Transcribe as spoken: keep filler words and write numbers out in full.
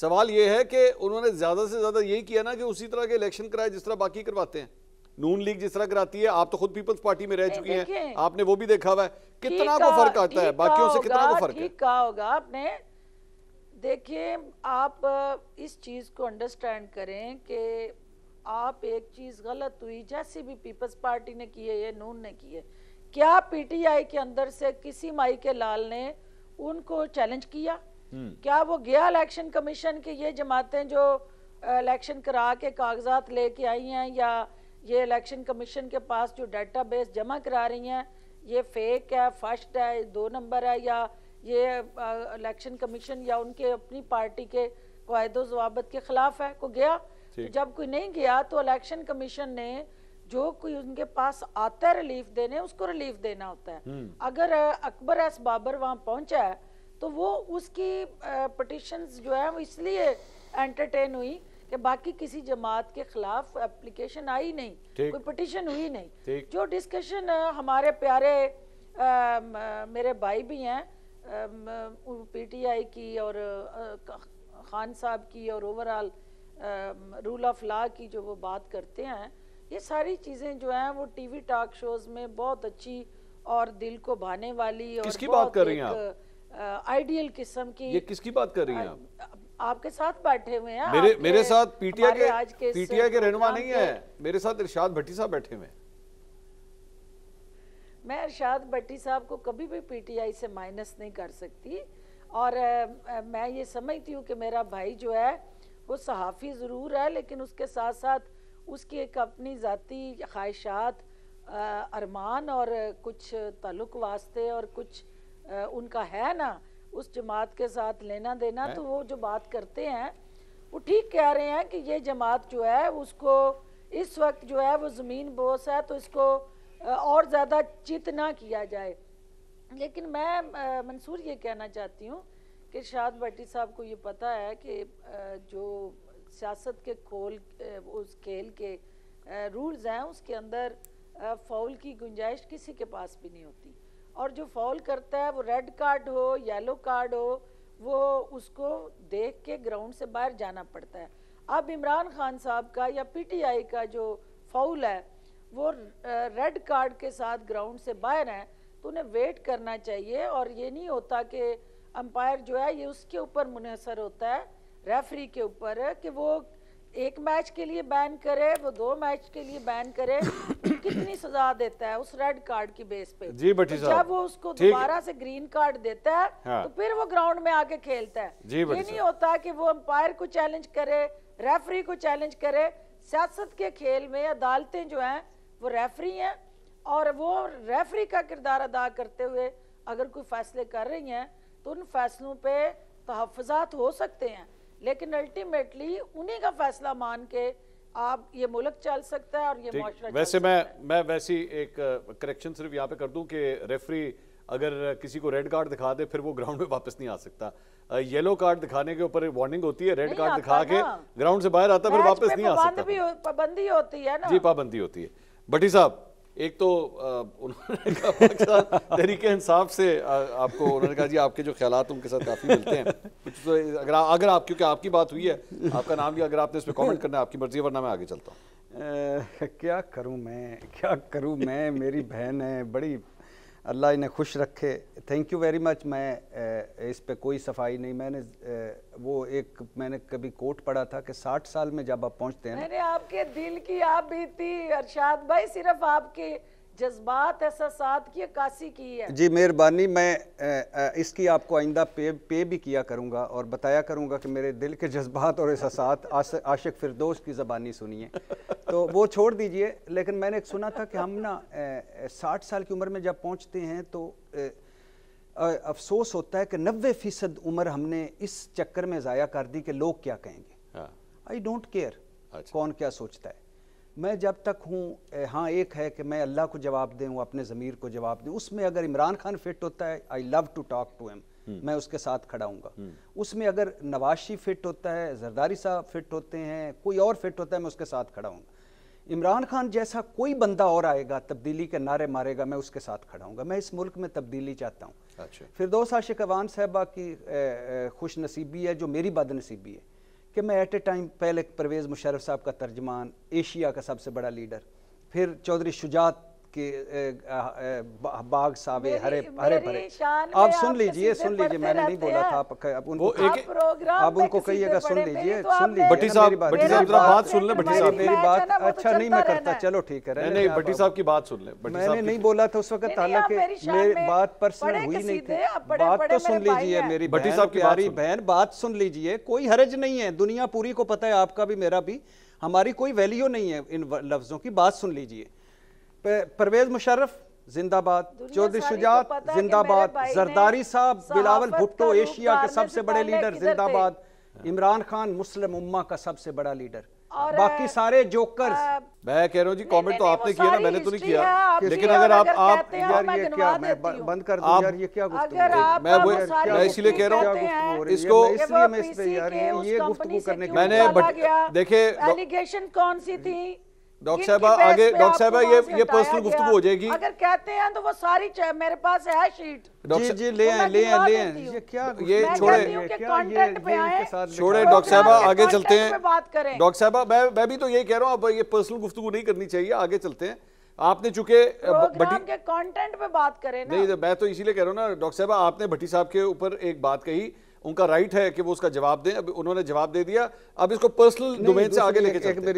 सवाल यह है कि उन्होंने ज़्यादा से ज़्यादा यही किया ना कि उसी तरह के इलेक्शन कराए जिस तरह बाकी करवाते हैं, नून लीग जिस तरह कराती है। आप तो खुद पीपल्स पार्टी में रह चुकी हैं, आपने वो भी देखा हुआ है कितना को फर्क आता है बाकियों से, कितना को फर्क है। ठीक कहा होगा आपने। देखिए, आप इस चीज़ को अंडरस्टैंड करें कि आप एक चीज़ गलत हुई जैसी भी पीपल्स पार्टी ने की है, ये नून ने की है। क्या पीटीआई के अंदर से किसी माई के लाल ने उनको चैलेंज किया? क्या वो गया इलेक्शन कमीशन के ये जमातें जो इलेक्शन करा के कागजात लेके आई हैं या ये इलेक्शन कमीशन के पास जो डेटाबेस जमा करा रही हैं ये फेक है, फर्स्ट है, दो नंबर है, या ये इलेक्शन कमीशन या उनके अपनी पार्टी के कायदो जवाबत के खिलाफ है? को गया तो जब कोई नहीं गया तो इलेक्शन कमीशन ने जो कोई उनके पास आता है रिलीफ देने उसको रिलीफ देना होता है। अगर अकबर एस बाबर वहाँ पहुँचा है तो वो उसकी पटिशंस जो है वो इसलिए एंटरटेन हुई कि बाकी किसी जमात के खिलाफ एप्लीकेशन आई नहीं, कोई पटिशन हुई नहीं। जो डिस्कशन हमारे प्यारे आ, मेरे भाई भी हैं पीटीआई की और खान साहब की और ओवरऑल रूल ऑफ लॉ की जो वो बात करते हैं, ये सारी चीज़ें जो हैं वो टीवी टॉक शोज़ में बहुत अच्छी और दिल को भाने वाली और किसकी बात कर रही हैं आप? आइडियल किस्म की। ये किसकी बात कर रही हैं आप? आपके साथ बैठे हुए हैं मेरे मेरे साथ पीटीआई के आज के पीटीआई के रहनुमा नहीं है, मेरे साथ इरशाद भट्टी साहब बैठे हुए हैं। मैं इरशाद भट्टी साहब को कभी भी पीटीआई से माइनस नहीं कर सकती और मैं ये समझती हूँ कि मेरा भाई जो है वो सहाफ़ी ज़रूर है लेकिन उसके साथ साथ उसकी एक अपनी ज़ाती ख्वाहिशात, अरमान और कुछ तल्लुक़ वास्ते और कुछ आ, उनका है ना उस जमात के साथ लेना देना। तो वो जो बात करते हैं वो ठीक कह रहे हैं कि ये जमात जो है उसको इस वक्त जो है वो ज़मीन बोस है तो इसको और ज़्यादा चित ना किया जाए। लेकिन मैं आ, मंसूर ये कहना चाहती हूँ कि इरशाद भट्टी साहब को ये पता है कि जो सियासत के खोल उस खेल के रूल्स हैं उसके अंदर फाउल की गुंजाइश किसी के पास भी नहीं होती और जो फाउल करता है वो रेड कार्ड हो येलो कार्ड हो वो उसको देख के ग्राउंड से बाहर जाना पड़ता है। अब इमरान खान साहब का या पीटीआई का जो फाउल है वो रेड कार्ड के साथ ग्राउंड से बाहर हैं तो उन्हें वेट करना चाहिए और ये नहीं होता कि अंपायर जो है ये उसके ऊपर मुनहसर होता है, रेफरी के ऊपर, कि वो एक मैच के लिए बैन करे, वो दो मैच के लिए बैन करे, कितनी सजा देता है उस रेड कार्ड की बेस पे। जी भट्टी साहब, जब वो उसको दोबारा से ग्रीन कार्ड देता है हाँ। तो फिर वो ग्राउंड में आके खेलता है। ये नहीं होता कि वो अंपायर को चैलेंज करे, रेफरी को चैलेंज करे। सियासत के खेल में अदालतें जो हैं वो रेफरी हैं और वो रेफरी का किरदार अदा करते हुए अगर कोई फैसले कर रही हैं तो उन फैसलों पर तहफ़्फ़ुज़ात हो सकते हैं लेकिन अल्टीमेटली उन्हीं का फैसला मान के आप ये मुल्क चल सकता है और ये मुआशरा। वैसे मैं मैं वैसी एक करेक्शन सिर्फ यहाँ पे कर दूँ कि रेफरी अगर किसी को रेड कार्ड दिखा दे फिर वो ग्राउंड में वापस नहीं आ सकता। येलो कार्ड दिखाने के ऊपर वार्निंग होती है, रेड कार्ड दिखा के ग्राउंड से बाहर आता फिर वापस नहीं आ सकता, पाबंदी होती है ना। जी पाबंदी होती है। भट्टी साहब, एक तो उन्होंने कहा पाकिस्तान तहरीके इंसाफ से आपको उन्होंने कहा जी आपके जो ख्यालात उनके साथ काफ़ी मिलते हैं कुछ, तो अगर अगर आप क्योंकि आपकी बात हुई है आपका नाम लिया, अगर आपने इस पर कमेंट करना है आपकी मर्जी है वरना मैं आगे चलता हूँ। क्या करूँ मैं क्या करूँ मैं मेरी बहन है, बड़ी अल्लाह इन्हें खुश रखे। Thank you very much. मैं इस पर कोई सफाई नहीं। मैंने वो एक मैंने कभी कोट पढ़ा था कि साठ साल में जब आप पहुंचते हैं। मैंने आपके दिल की आप बीती इरशाद भाई, सिर्फ आपके जज्बात एहसासात की अक्कासी की है। जी मेहरबानी। मैं इसकी आपको आइंदा पे पे भी किया करूँगा और बताया करूँगा कि मेरे दिल के जज्बात और एहसासात आशिक़ फ़िरदौस की ज़बानी सुनिए तो वो छोड़ दीजिए। लेकिन मैंने एक सुना था कि हम ना साठ साल की उम्र में जब पहुँचते हैं तो ए, अफसोस होता है कि नब्बे फ़ीसद उम्र हमने इस चक्कर में ज़ाया कर दी कि लोग क्या कहेंगे। आई डोंट केयर कौन क्या सोचता है, मैं जब तक हूँ। हाँ एक है कि मैं अल्लाह को जवाब दूँ, अपने ज़मीर को जवाब दूँ। उसमें अगर इमरान खान फिट होता है I love to talk to him, मैं उसके साथ खड़ा हूँगा। उसमें अगर नवाशी फिट होता है, जरदारी साहब फिट होते हैं, कोई और फिट होता है, मैं उसके साथ खड़ा हूँगा। इमरान खान जैसा कोई बंदा और आएगा तब्दीली के नारे मारेगा, मैं उसके साथ खड़ा हूँगा। मैं इस मुल्क में तब्दीली चाहता हूँ। अच्छा। फ़िरदौस आशिक़ अवान साहबा की खुश नसीबी है जो मेरी बदनसीबी है कि मैं एट ए टाइम पहले परवेज़ मुशर्रफ साहब का तर्जमान, एशिया का सबसे बड़ा लीडर, फिर चौधरी शुजात के बाग सावे हरे हरे भरे। आप सुन लीजिए, सुन लीजिए, मैंने नहीं बोला था। आप उनको आप उनको कहिएगा सुन लीजिए, सुन लीजिए। भट्टी साहब भट्टी साहब जरा बात सुन लें। भट्टी साहब मेरी बात अच्छा नहीं मैं करता, चलो ठीक है। नहीं नहीं भट्टी साहब की बात सुन लें। मैंने नहीं बोला था उस वक्त, हालांकि मेरी बात पर्सनल हुई नहीं थी। बात तो सुन लीजिए मेरी भट्टी साहब की प्यारी बहन, बात सुन लीजिए। कोई हरज नहीं है, दुनिया पूरी को पता है, आपका भी मेरा भी, हमारी कोई वैल्यू नहीं है इन लफ्ज़ों की। बात सुन लीजिए। परवेज़ मुशर्रफ जिंदाबाद, चौधरी शुजात जिंदाबाद, जरदारी साहब, बिलावल भुट्टो एशिया के सबसे बड़े लीडर जिंदाबाद, इमरान खान मुस्लिम उम्मा का सबसे बड़ा लीडर, बाकी सारे जोकर्स। मैं कह रहा हूँ जी, कमेंट तो आपने किया ना, मैंने तो नहीं किया। लेकिन अगर आप आप यार ये क्या मैं बंद कर दूं यार, ये क्या गुफ्तगू, मैं वो मैं इसलिए कह रहा हूँ इसको, इसलिए मैं इस पे यार ये गुफ्तगू करने मैंने देखे। एलिगेशन कौन सी थी डॉक्टर साहबा? आगे डॉक्टर साहबा ये ये पर्सनल गुफ्तगू हो जाएगी। अगर कहते हैं तो वो सारी मेरे पास है शीट। जी जी ले आए ले आए ले आए ये क्या ये छोड़े छोड़े डॉक्टर साहबा, आगे चलते हैं। डॉक्टर साहबा मैं मैं भी तो यही कह रहा हूँ, अब ये पर्सनल गुफ्तगू नहीं करनी चाहिए, आगे चलते हैं। आपने चूंकि प्रोग्राम के कंटेंट पे बात करें ना। नहीं, मैं तो इसीलिए कह रहा हूँ ना डॉक्टर साहबा, आपने भट्टी साहब के ऊपर एक बात कही, उनका राइट है कि वो उसका जवाब दें। अब उन्होंने जवाब दे दिया, अब इसको पर्सनल डोमेन से आगे लेके चलते हैं।